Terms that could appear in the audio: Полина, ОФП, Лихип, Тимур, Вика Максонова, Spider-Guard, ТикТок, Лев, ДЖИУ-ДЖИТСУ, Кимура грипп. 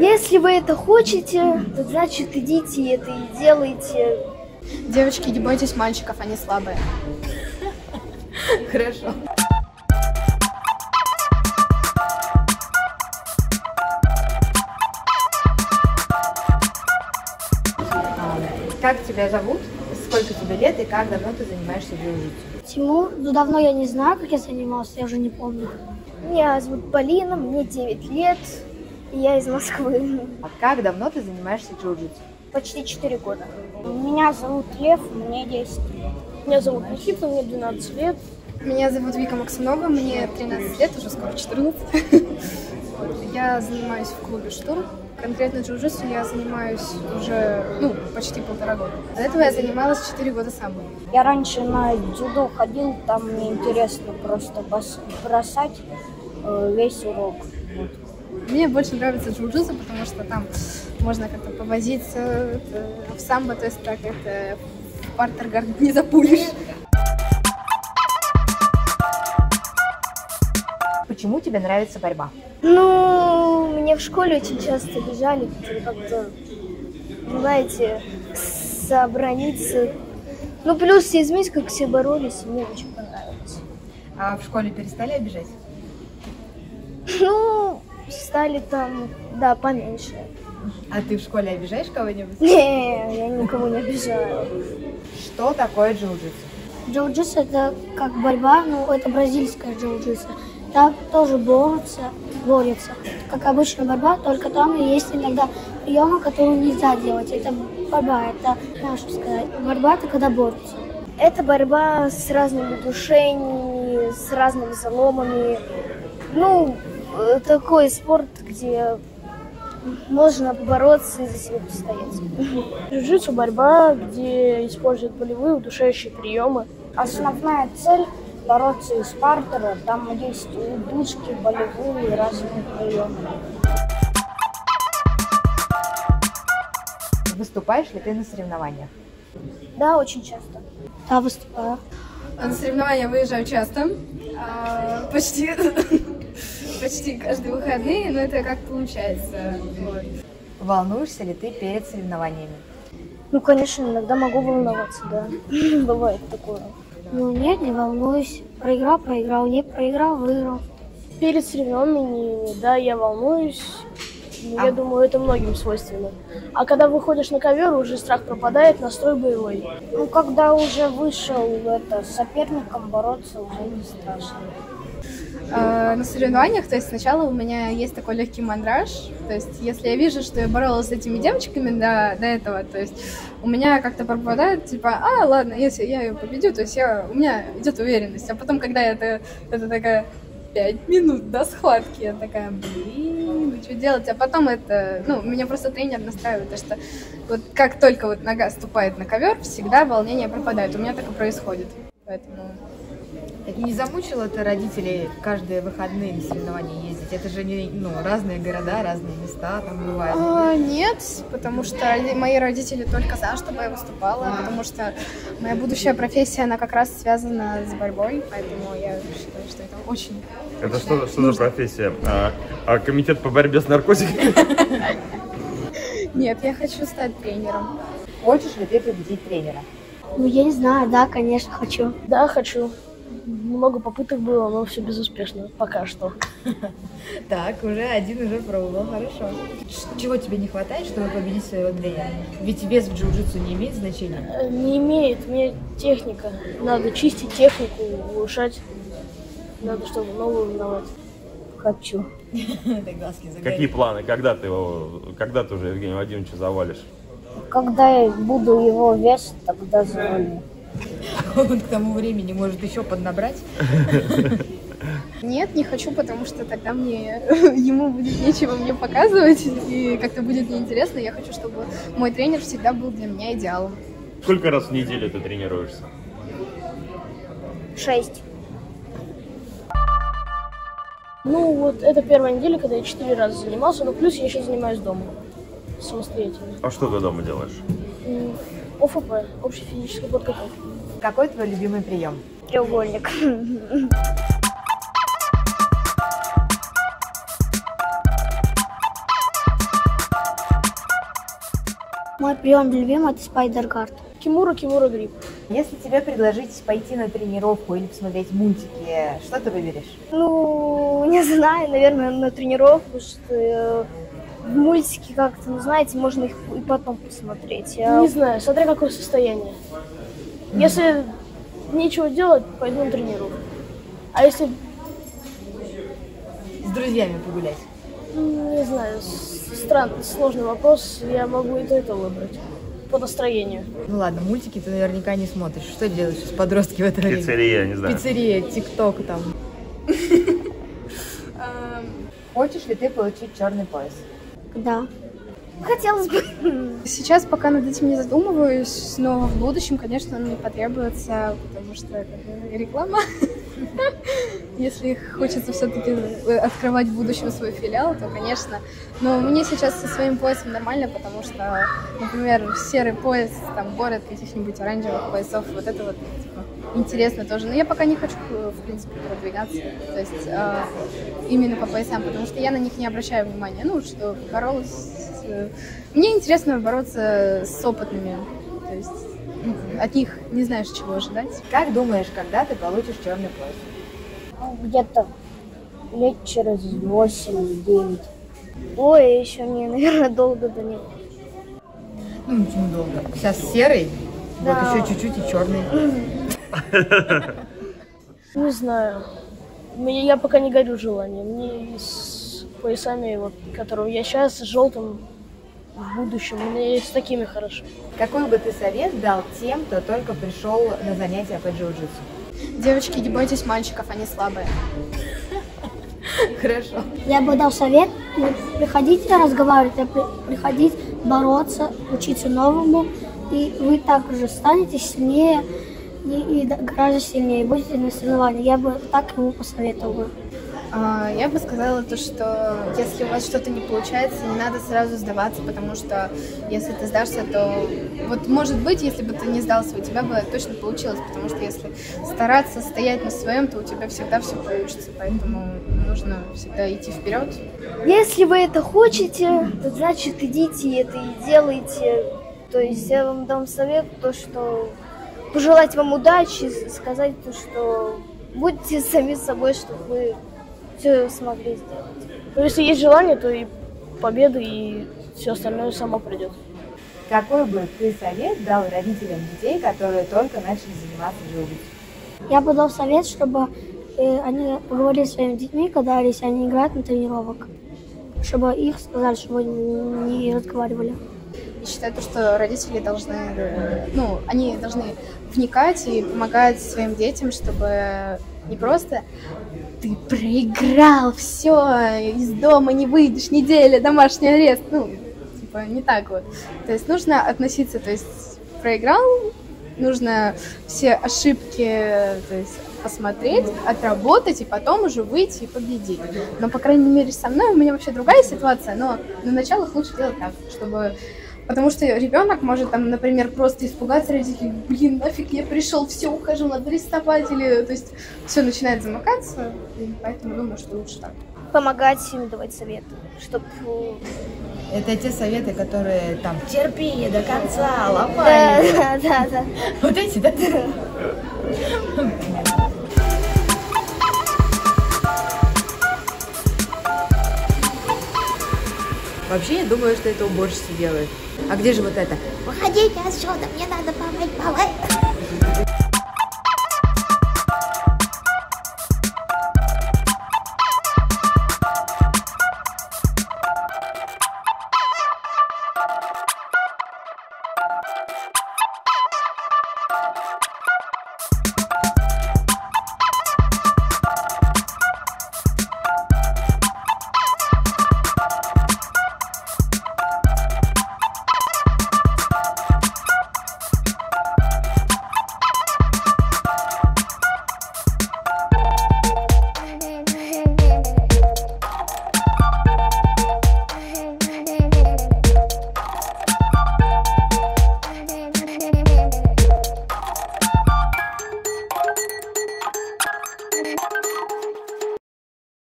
Если вы это хотите, то значит идите это и делайте. Девочки, не бойтесь мальчиков, они слабые. Хорошо. Как тебя зовут? Сколько тебе лет и как давно ты занимаешься джиу-джитсу? Тимур, ну давно я не знаю, как я занимался, я уже не помню. Меня зовут Полина, мне 9 лет, и я из Москвы. А как давно ты занимаешься джиу-джитсу? Почти 4 года. Меня зовут Лев, мне 10 лет. Меня зовут Лихип, мне 12 лет. Меня зовут Вика Максонова, мне 13 лет, уже скоро 14. Я занимаюсь в клубе «Штурм». Конкретно джиу-джитсу я занимаюсь уже, почти 1,5 года. До этого я занималась 4 года сама. Я раньше на дзюдо ходил, там мне интересно просто бросать весь урок. Вот. Мне больше нравится джиу-джитсу, потому что там можно как-то повозиться в самбо, то есть так это в Spider-Guard не запулишь. Почему тебе нравится борьба? Мне в школе очень часто бежали, как-то, понимаете, собраниться. Плюс я изменить, как все боролись, мне очень понравилось. А в школе перестали обижать? Стали там, да, поменьше. А ты в школе обижаешь кого-нибудь? Не, я никого не обижаю. Что такое джиу-джитсу? Джиу-джитсу — это как борьба, это бразильское джиу-джитсу. Там тоже борются. Как обычная борьба, только там есть иногда приемы, которые нельзя делать. Это борьба, это, можно сказать, борьба — это когда борются. Это борьба с разными душениями, с разными заломами. Такой спорт, где можно побороться и за себя постоять. Джиу-джитсу — борьба, где используют болевые, удушающие приемы. Основная цель — бороться из партера, там есть удушки, болевые, разные приемы. Выступаешь ли ты на соревнованиях? Да, очень часто. Да, выступаю. На соревнования выезжаю часто, почти каждые выходные, но это как получается. Волнуешься ли ты перед соревнованиями? Конечно, иногда могу волноваться, да. Бывает такое. Нет, не волнуюсь. Проиграл, не проиграл, выиграл. Перед соревнованиями, да, я волнуюсь. Я думаю, это многим свойственно. А когда выходишь на ковер, уже страх пропадает, настрой боевой. Когда уже вышел с соперником бороться, уже не страшно. На соревнованиях, то есть сначала у меня есть такой легкий мандраж, то есть если я вижу, что я боролась с этими девочками до этого, то есть у меня как-то пропадает, ладно, если я ее победю, то есть у меня идет уверенность, а потом, когда это такая 5 минут до схватки, я такая, блин, что делать, а потом меня просто тренер настраивает, потому что как только нога ступает на ковер, всегда волнение пропадает, у меня так и происходит, поэтому... Не замучила ты родителей каждые выходные на соревнования ездить? Это же разные города, разные места там бывают. Нет, потому что мои родители только за, чтобы я выступала, потому что моя будущая профессия, она как раз связана с борьбой, поэтому я считаю, что это очень... Это что за профессия? Комитет по борьбе с наркотиками? Нет, я хочу стать тренером. Хочешь ли ты победить тренера? Я не знаю, да, конечно, хочу. Да, хочу. Много попыток было, но все безуспешно пока что. Так, уже один пробовал, хорошо. Чего тебе не хватает, чтобы победить своего тренера? Ведь вес в джиу-джитсу не имеет значения? Не имеет, мне техника. Надо чистить технику, улучшать. Надо, чтобы новую узнавать. Хочу. Какие планы? Когда ты уже Евгения Владимировича завалишь? Когда я буду его вес, тогда завалю. Он к тому времени может еще поднабрать. Нет, не хочу, потому что тогда ему будет нечего мне показывать, и как-то будет неинтересно. Я хочу, чтобы мой тренер всегда был для меня идеалом. Сколько раз в неделю ты тренируешься? 6. Это первая неделя, когда я 4 раза занимался, но плюс я еще занимаюсь дома. Самостоятельно. А что ты дома делаешь? ОФП, общая физическая подготовка. Какой твой любимый прием? Треугольник. Мой прием любимый – это Spider-Guard. Кимура грипп. Если тебе предложить пойти на тренировку или посмотреть мультики, что ты выберешь? Ну, не знаю, наверное, на тренировку, что мультики как-то, ну, знаете, можно их и потом посмотреть. Не знаю, смотря какое состояние. Если нечего делать, пойду на тренировку. А если... С друзьями погулять? Не знаю, странный, сложный вопрос. Я могу и это выбрать. По настроению. Ну ладно, мультики ты наверняка не смотришь. Что делаешь с подростки в это время? Пиццерия, не знаю. Пиццерия, ТикТок там. Хочешь ли ты получить черный пояс? Да. Хотелось бы. Сейчас пока над этим не задумываюсь, но в будущем, конечно, он мне потребуется, потому что это реклама. Если хочется все-таки открывать в будущем свой филиал, то, конечно. Но мне сейчас со своим поясом нормально, потому что, например, серый пояс там город каких-нибудь оранжевых поясов, вот это вот типа, интересно тоже. Но я пока не хочу, в принципе, продвигаться, то есть именно по поясам, потому что я на них не обращаю внимания. Ну, что боролась... Мне интересно бороться с опытными, то есть... От них не знаешь, чего ожидать. Как думаешь, когда ты получишь черный пояс? Где-то лет через 8-9. Ой, еще мне, наверное, долго до него. Ну, ничего не долго. Сейчас серый, да. Вот еще чуть-чуть и черный. Не знаю. Я пока не горю желанием. Мне с поясами, вот, которые я сейчас, с желтым, в будущем. Мне с такими хорошо. Какой бы ты совет дал тем, кто только пришел на занятия по джиу-джитсу? Девочки, не бойтесь мальчиков, они слабые. Хорошо. Я бы дал совет приходить разговаривать, приходить бороться, учиться новому, и вы также станете сильнее и гораздо сильнее, будете на соревнованиях. Я бы так ему посоветовала. Я бы сказала то, что если у вас что-то не получается, не надо сразу сдаваться, потому что если ты сдашься, то вот может быть, если бы ты не сдался, у тебя бы точно получилось, потому что если стараться стоять на своем, то у тебя всегда все получится, поэтому нужно всегда идти вперед. Если вы это хотите, то значит идите это и делайте, то есть я вам дам совет, то что пожелать вам удачи, сказать то, что будьте сами собой, чтобы вы все смогли сделать. Но если есть желание, то и победа, и все остальное само придет. Какой бы ты совет дал родителям детей, которые только начали заниматься джиу-джитсу? Я бы дал совет, чтобы они поговорили с своими детьми, когда они играют на тренировок, чтобы их сказали, чтобы не разговаривали. Я считаю, что родители должны, они должны вникать и помогать своим детям, чтобы не просто ты проиграл, все, из дома не выйдешь, неделя, домашний арест, не так вот. То есть нужно относиться, то есть проиграл, нужно все ошибки, то есть посмотреть, отработать и потом уже выйти и победить. Но, по крайней мере, со мной у меня вообще другая ситуация, но на началах лучше делать так, чтобы... Потому что ребенок может, там, например, просто испугаться родителей, блин, нафиг я пришел, все, ухожу, надо рисовать, или, то есть, все начинает замыкаться, и поэтому думаю, что лучше так. Помогать им, давать советы, чтобы... Это те советы, которые, там, терпи до конца, ломай. Да. Вот эти, да? Вообще, я думаю, что это уборщица делает. А где же вот это? Выходите отсюда, мне надо помыть полы.